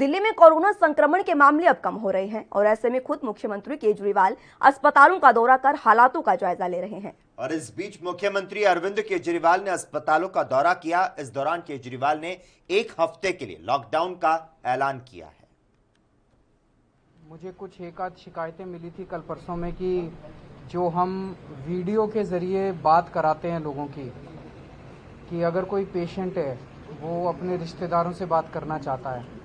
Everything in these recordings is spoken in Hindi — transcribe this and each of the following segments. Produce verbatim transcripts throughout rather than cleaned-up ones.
दिल्ली में कोरोना संक्रमण के मामले अब कम हो रहे हैं और ऐसे में खुद मुख्यमंत्री केजरीवाल अस्पतालों का दौरा कर हालातों का जायजा ले रहे हैं। और इस बीच मुख्यमंत्री अरविंद केजरीवाल ने अस्पतालों का दौरा किया। इस दौरान केजरीवाल ने एक हफ्ते के लिए लॉकडाउन का ऐलान किया है। मुझे कुछ एक आध शिकायतें मिली थी कल परसों में कि जो हम वीडियो के जरिए बात कराते हैं लोगों की, कि अगर कोई पेशेंट है वो अपने रिश्तेदारों से बात करना चाहता है,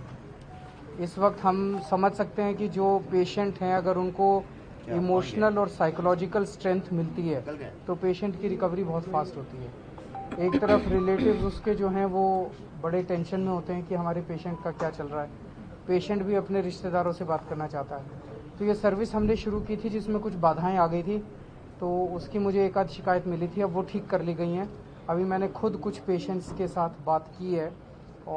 इस वक्त हम समझ सकते हैं कि जो पेशेंट हैं अगर उनको इमोशनल और साइकोलॉजिकल स्ट्रेंथ मिलती है तो पेशेंट की रिकवरी बहुत फास्ट होती है। एक तरफ रिलेटिव्स उसके जो हैं वो बड़े टेंशन में होते हैं कि हमारे पेशेंट का क्या चल रहा है, पेशेंट भी अपने रिश्तेदारों से बात करना चाहता है। तो ये सर्विस हमने शुरू की थी जिसमें कुछ बाधाएँ आ गई थी, तो उसकी मुझे एक आध शिकायत मिली थी, अब वो ठीक कर ली गई हैं। अभी मैंने खुद कुछ पेशेंट्स के साथ बात की है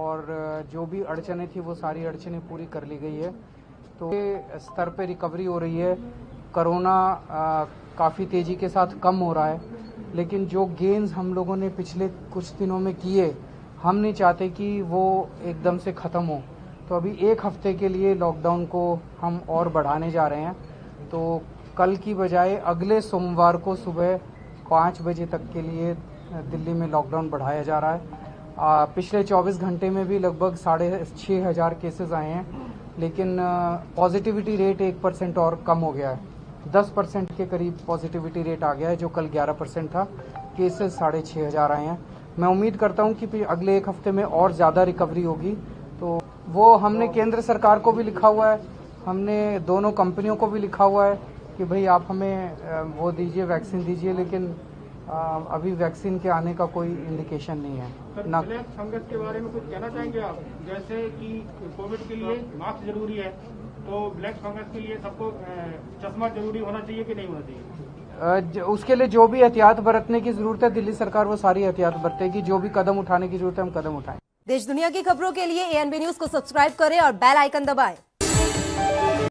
और जो भी अड़चने थी वो सारी अड़चनें पूरी कर ली गई है। तो ये स्तर पे रिकवरी हो रही है। कोरोना काफ़ी तेज़ी के साथ कम हो रहा है, लेकिन जो गेंस हम लोगों ने पिछले कुछ दिनों में किए हम नहीं चाहते कि वो एकदम से ख़त्म हो। तो अभी एक हफ्ते के लिए लॉकडाउन को हम और बढ़ाने जा रहे हैं। तो कल की बजाय अगले सोमवार को सुबह पाँच बजे तक के लिए दिल्ली में लॉकडाउन बढ़ाया जा रहा है। आ, पिछले चौबीस घंटे में भी लगभग साढ़े छः हज़ार केसेज आए हैं, लेकिन पॉजिटिविटी रेट एक परसेंट और कम हो गया है। दस परसेंट के करीब पॉजिटिविटी रेट आ गया है, जो कल ग्यारह परसेंट था। केसेज साढ़े छः हज़ार आए हैं। मैं उम्मीद करता हूं कि अगले एक हफ्ते में और ज़्यादा रिकवरी होगी। तो वो हमने केंद्र सरकार को भी लिखा हुआ है, हमने दोनों कंपनियों को भी लिखा हुआ है कि भाई आप हमें वो दीजिए, वैक्सीन दीजिए, लेकिन अभी वैक्सीन के आने का कोई इंडिकेशन नहीं है। ना संगत के बारे में कुछ कहना चाहेंगे आप, जैसे कि कोविड के लिए मास्क जरूरी है तो ब्लैक फंगस के लिए सबको चश्मा जरूरी होना चाहिए कि नहीं होना चाहिए? उसके लिए जो भी एहतियात बरतने की जरूरत है दिल्ली सरकार वो सारी एहतियात बरतेगी। जो भी कदम उठाने की जरूरत है हम कदम उठाएं। देश दुनिया की खबरों के लिए ए एनबी न्यूज को सब्सक्राइब करें और बेल आइकन दबाएं।